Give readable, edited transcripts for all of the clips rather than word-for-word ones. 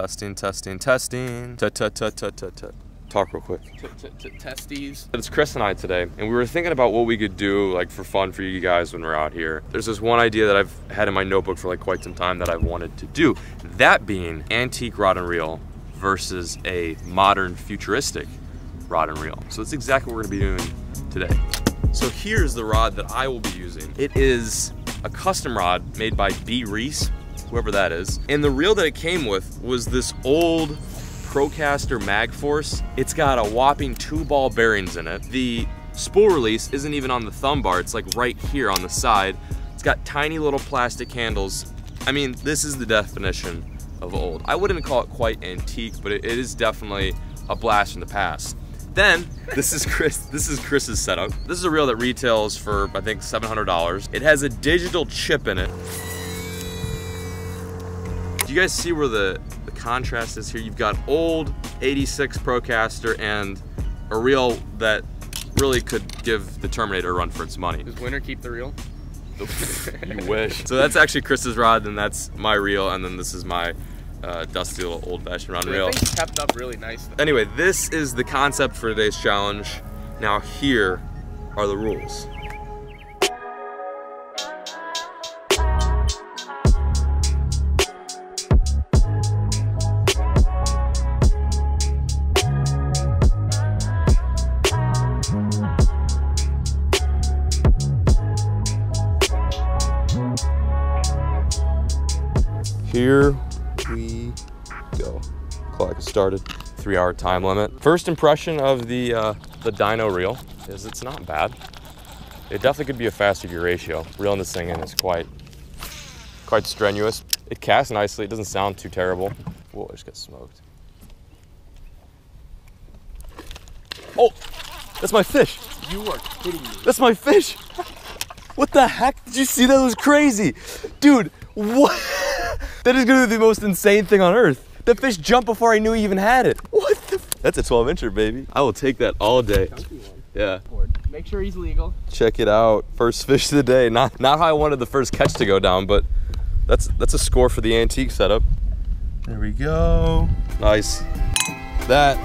Testing. Talk real quick. Testies. It's Chris and I today, and we were thinking about what we could do, like for fun, for you guys when we're out here. There's this one idea that I've had in my notebook for like quite some time that I've wanted to do. That being antique rod and reel versus a modern futuristic rod and reel. So that's exactly what we're gonna be doing today. So here's the rod that I will be using. It is a custom rod made by B. Reese, whoever that is. And the reel that it came with was this old Procaster Magforce. It's got a whopping 2 ball bearings in it. The spool release isn't even on the thumb bar, it's like right here on the side. It's got tiny little plastic handles. I mean, this is the definition of old. I wouldn't call it quite antique, but it is definitely a blast from the past. Then, this is Chris's setup. This is a reel that retails for, I think, $700. It has a digital chip in it. Do you guys see where the contrast is here? You've got old 86 Procaster and a reel that really could give the Terminator a run for its money. Does winner keep the reel? You wish. So that's actually Chris's rod, and that's my reel, and then this is my dusty little old fashioned round reel. It's kept up really nice though. Anyway, this is the concept for today's challenge. Now here are the rules. Here we go. Clock has started. 3 hour time limit. First impression of the dyno reel is it's not bad. It definitely could be a faster gear ratio. Reeling this thing in is quite strenuous. It casts nicely. It doesn't sound too terrible. Whoa, I just got smoked. Oh, that's my fish. You are kidding me. That's my fish. What the heck? Did you see that? It was crazy. Dude, what? That is gonna be the most insane thing on earth. That fish jumped before I knew he even had it. What the f? That's a 12-incher, baby. I will take that all day. Yeah. Make sure he's legal. Check it out. First fish of the day. Not how I wanted the first catch to go down, but that's a score for the antique setup. There we go. Nice. That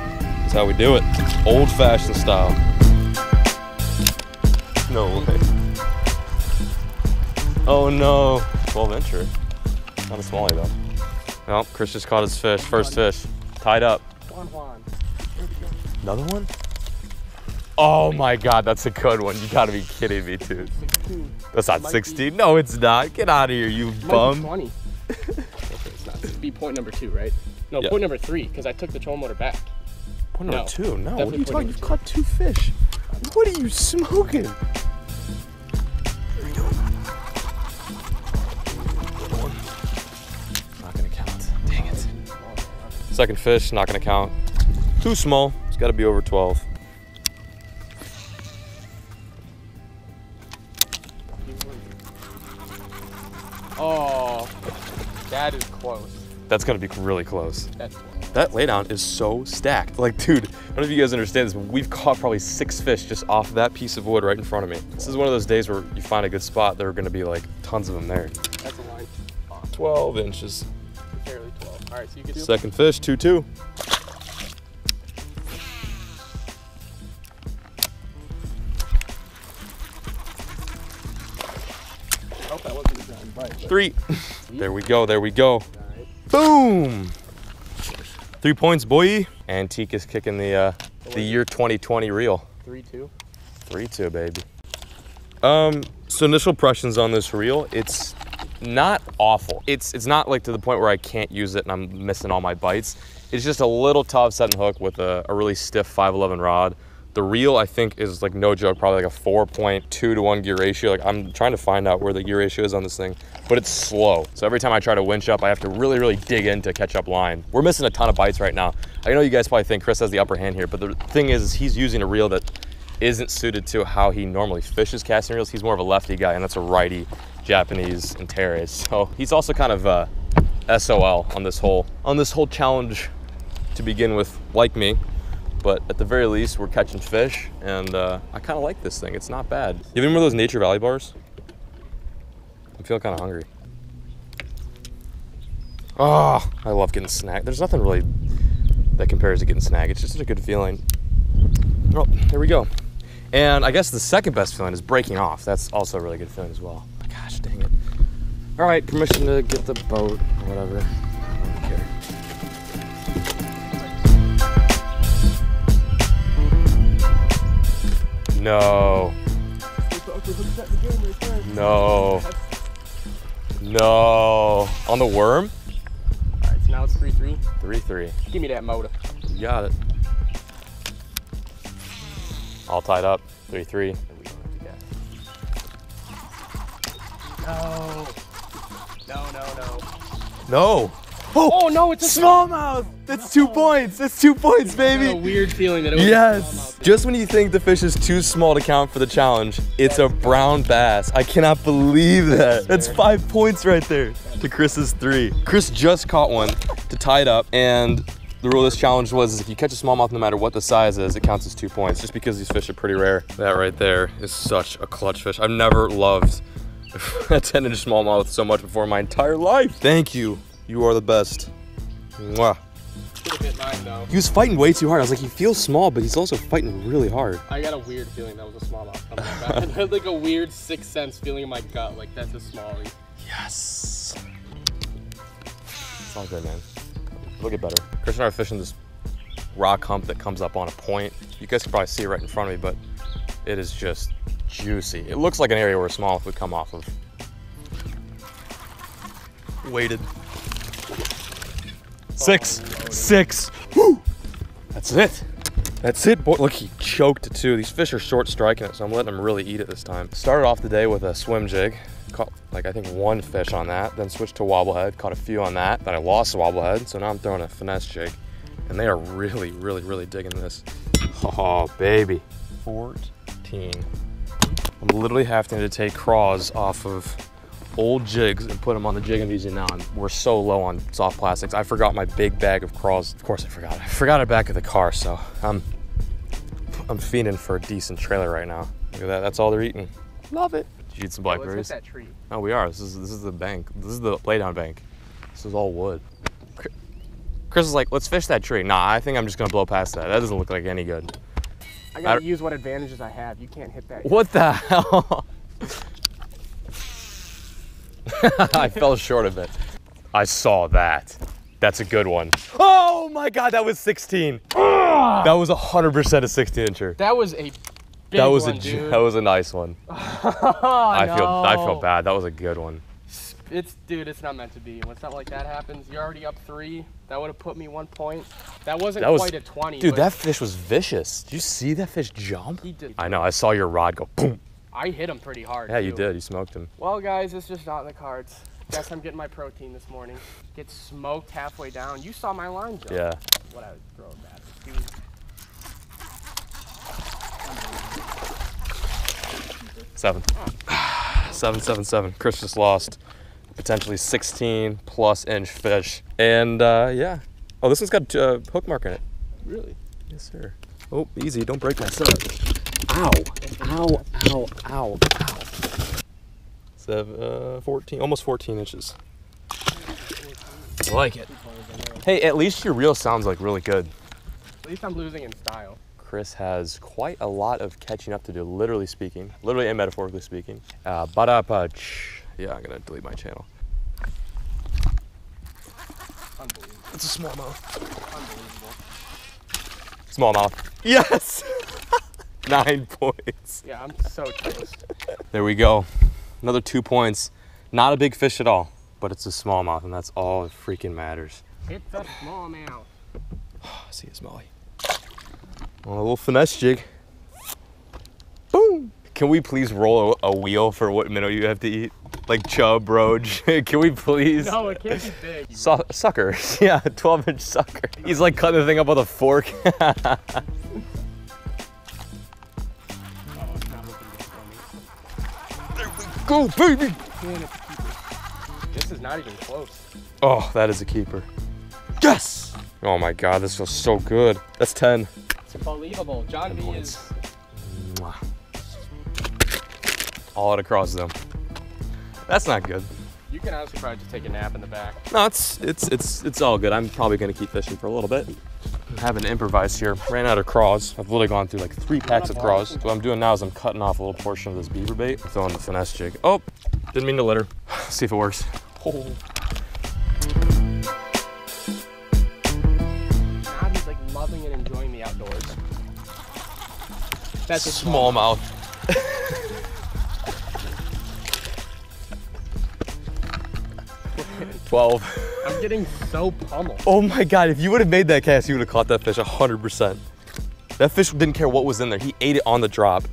is how we do it. Old-fashioned style. No way. Oh no. 12-incher. Not a smallie though. Well, Chris just caught his fish, first fish. Tied up. Another one? Oh my God, that's a good one. You gotta be kidding me, dude. That's not 16. No, it's not. Get out of here, you bum. 20. Okay, it's not. It'd be point number 2, right? No, yeah. Point number 3, because I took the trolling motor back. Point number 2? No, what are you talking? You've caught 2 fish. What are you smoking? Second fish, not gonna count. Too small, it's gotta be over 12. Oh, that is close. That's gonna be really close. That's close. That laydown is so stacked. Like, dude, I don't know if you guys understand this, but we've caught probably 6 fish just off that piece of wood right in front of me. This is one of those days where you find a good spot, there are gonna be like tons of them there. That's a line. 12 inches. Barely 12. All right, so you get second fish, 2-2. I hope that wasn't the ground. Right, 3. There we go. Right. Boom! 3 points, boy. Antique is kicking the year 2020 reel. 3-2. 3-2, baby. So initial impressions on this reel, it's not awful. It's not like to the point where I can't use it and I'm missing all my bites. It's just a little top setting hook with a really stiff 5/11 rod. The reel, I think, is like no joke, probably like a 4.2-to-1 gear ratio. Like, I'm trying to find out where the gear ratio is on this thing, but it's slow. So every time I try to winch up, I have to really dig in to catch up line. We're missing a ton of bites right now. I know you guys probably think Chris has the upper hand here, but the thing is he's using a reel that isn't suited to how he normally fishes casting reels. He's more of a lefty guy, and that's a righty Japanese Antares. So he's also kind of SOL on this whole challenge to begin with, like me. But at the very least, we're catching fish, and I kind of like this thing. It's not bad. You remember those Nature Valley bars? I'm feeling kind of hungry. Oh, I love getting snagged. There's nothing really that compares to getting snagged. It's just a good feeling. Oh, here we go. And I guess the second best feeling is breaking off. That's also a really good feeling as well. Oh, gosh, dang it. All right, permission to get the boat, whatever. I don't care. No. No. No. On the worm? All right, so now it's 3-3. 3-3. Give me that motor. You got it. All tied up. 3-3. No. No, no, no. No. Oh no, it's a smallmouth. That's 2 points. That's 2 points, baby. That's a weird feeling that it was. Yes. Just when you think the fish is too small to count for the challenge, it's a brown bass. I cannot believe that. That's 5 points right there to Chris's 3. Chris just caught one to tie it up, and the rule of this challenge was is if you catch a smallmouth, no matter what the size is, it counts as 2 points, just because these fish are pretty rare. That right there is such a clutch fish. I've never loved a 10-inch smallmouth so much before in my entire life. Thank you. You are the best. Mwah. Hit mine, though. He was fighting way too hard. I was like, he feels small, but he's also fighting really hard. I got a weird feeling that was a smallmouth coming back. I had like a weird sixth sense feeling in my gut, like that's a smallie. Yes. It's all good, man. We'll get better. Chris and I are fishing this rock hump that comes up on a point. You guys can probably see it right in front of me, but it is just juicy. It looks like an area where a smallmouth would come off of. Weighted. 6, 6. Woo! That's it. That's it, boy. Look, he choked it too. These fish are short striking it, so I'm letting them really eat it this time. Started off the day with a swim jig. Caught like I think one fish on that, then switched to wobblehead, caught a few on that, then I lost the wobblehead, so now I'm throwing a finesse jig. And they are really, really, really digging this. Oh baby. 14. I'm literally having to take craws off of old jigs and put them on the jig I'm using now, and we're so low on soft plastics. I forgot my big bag of craws. Of course I forgot. I forgot it back at the car, so I'm fiending for a decent trailer right now. Look at that. That's all they're eating. Love it. Did you eat some blackberries? Let's hit that tree. Oh, we are. This is the bank. This is the lay down bank. This is all wood. Chris is like, let's fish that tree. Nah, I think I'm just gonna blow past that. That doesn't look like any good. I gotta use what advantages I have. You can't hit that. What the hell? I fell short of it. I saw that. That's a good one. Oh my God, that was 16. That was 100% a 16-incher. That was a big one, dude. That was a nice one. I feel bad. That was a good one. Dude, it's not meant to be. When stuff like that happens, you're already up 3. That would have put me 1 point. That wasn't quite a 20. Dude, that fish was vicious. Did you see that fish jump? He did. I know, I saw your rod go boom. I hit him pretty hard. Yeah, too. You did. You smoked him. Well, guys, it's just not in the cards. Guess I'm getting my protein this morning. Get smoked halfway down. You saw my line jump. Yeah. What I was throwing at it. Was... 7. 7, 7, 7. Chris just lost potentially 16-plus-inch fish. And, yeah. Oh, this one's got a hook mark in it. Really? Yes, sir. Oh, easy. Don't break my set. Ow, ow, ow, ow, ow. 14, almost 14 inches. I like it. Hey, at least your reel sounds like really good. At least I'm losing in style. Chris has quite a lot of catching up to do, literally speaking, literally and metaphorically speaking. Yeah, I'm gonna delete my channel. Unbelievable. It's a smallmouth. Unbelievable. Smallmouth. Yes! 9 points. Yeah, I'm so close. There we go. Another 2 points. Not a big fish at all, but it's a smallmouth, and that's all that freaking matters. It's a smallmouth. Oh, I see a smallie. Well, a little finesse jig. Boom. Can we please roll a wheel for what minnow you have to eat? Like chub, roach. Can we please? No, it can't be big. Sucker. Yeah, 12-inch sucker. He's like cutting the thing up with a fork. Go, baby! This is not even close. Oh, that is a keeper. Yes! Oh my God, this feels so good. That's 10. It's unbelievable. Jon B is... All out across them. That's not good. You can honestly probably just take a nap in the back. No, it's all good. I'm probably gonna keep fishing for a little bit. I'm having to improvise here. Ran out of craws. I've literally gone through like 3 packs of craws. So what I'm doing now is I'm cutting off a little portion of this beaver bait. I'm throwing the finesse jig. Oh, didn't mean to litter. See if it works. Oh. Abby's like loving and enjoying the outdoors. That's a smallmouth. Smallmouth. 12. I'm getting so pummeled. Oh my God, if you would have made that cast, you would have caught that fish 100%. That fish didn't care what was in there. He ate it on the drop.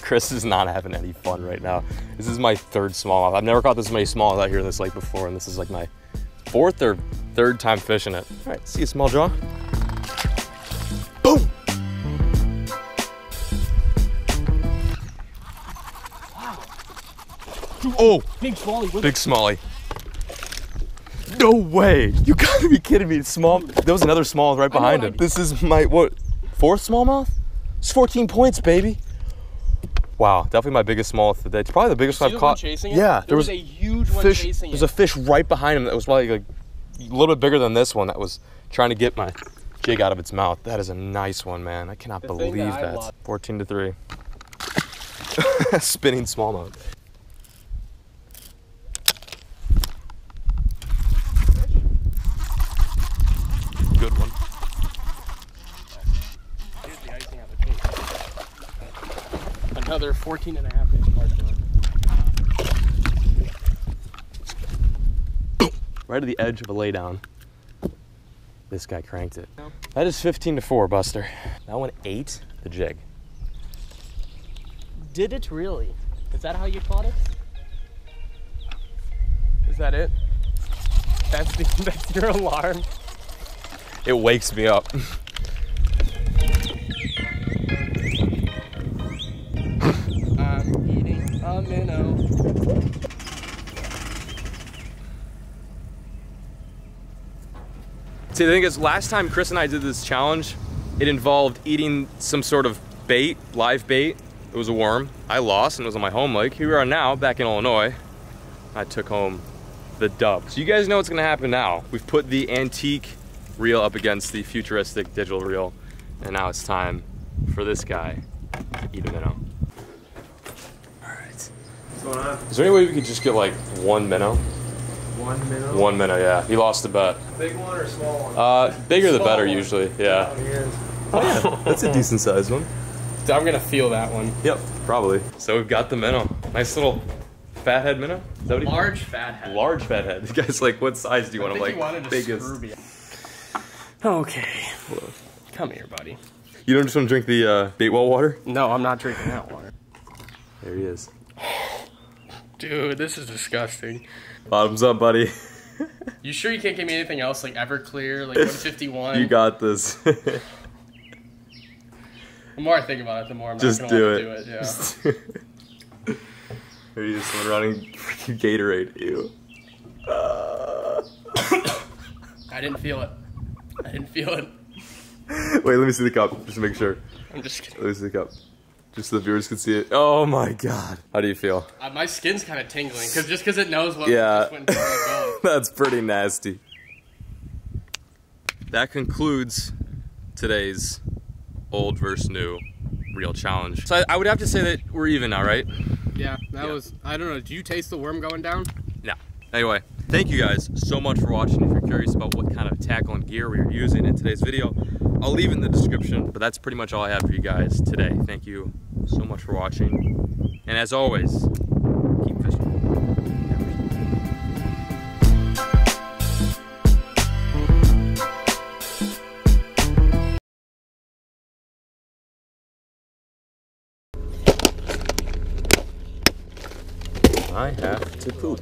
Chris is not having any fun right now. This is my 3rd smallmouth. I've never caught this many smallmouth out here in this lake before, and this is like my 4th or 3rd time fishing it. All right, see you, small jaw. Boom. Wow. Oh, big smallie. Big smallie. No way! You gotta be kidding me! It's small. There was another smallmouth right behind him. This is my what? 4th smallmouth? It's 14 points, baby! Wow, definitely my biggest smallmouth of the day. It's probably the biggest one I've caught. Yeah, there was a huge one chasing it. There's a fish right behind him that was probably like a little bit bigger than this one that was trying to get my jig out of its mouth. That is a nice one, man. I cannot believe that. 14-3. Spinning smallmouth. Another 14.5-inch hard rod. Right at the edge of a lay down. This guy cranked it. Nope. That is 15-4, Buster. That one ate the jig. Did it really? Is that how you caught it? Is that it? That's your alarm? It wakes me up. A minnow. See, the thing is, last time Chris and I did this challenge, it involved eating some sort of bait, live bait. It was a worm. I lost and it was on my home lake. Here we are now, back in Illinois. I took home the dub. So you guys know what's gonna happen now. We've put the antique reel up against the futuristic digital reel, and now it's time for this guy to eat a minnow. Is there any way we could just get like one minnow? One minnow? One minnow, yeah. He lost the bet. Big one or small one? Bigger the better usually, yeah. Oh, yeah. That's a decent sized one. I'm gonna feel that one. Yep, probably. So we've got the minnow. Nice little fathead minnow? Is that what large fathead. Large fathead. This guy's like, what size do you want him? Like biggest. Okay. Hello. Come here, buddy. You don't just want to drink the bait well water? No, I'm not drinking that water. There he is. Dude, this is disgusting. Bottoms up, buddy. You sure you can't give me anything else, like Everclear, like 151? You got this. The more I think about it, the more I'm just not gonna want to do it. Just do it. Maybe just went around and Gatorade. Ew. I didn't feel it. I didn't feel it. Wait, let me see the cup, just to make sure. I'm just kidding. Let me see the cup. Just so the viewers could see it. Oh my God. How do you feel? My skin's kind of tingling, just because it knows what just went down. That's pretty nasty. That concludes today's old versus new reel challenge. So I would have to say that we're even now, right? Yeah, that was, I don't know, did you taste the worm going down? No. Anyway, thank you guys so much for watching. If you're curious about what kind of tackle and gear we were using in today's video, I'll leave in the description, but that's pretty much all I have for you guys today. Thank you so much for watching. And as always, keep fishing. I have to poop.